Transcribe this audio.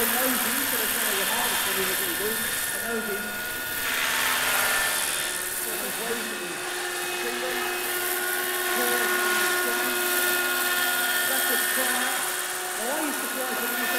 I used to fly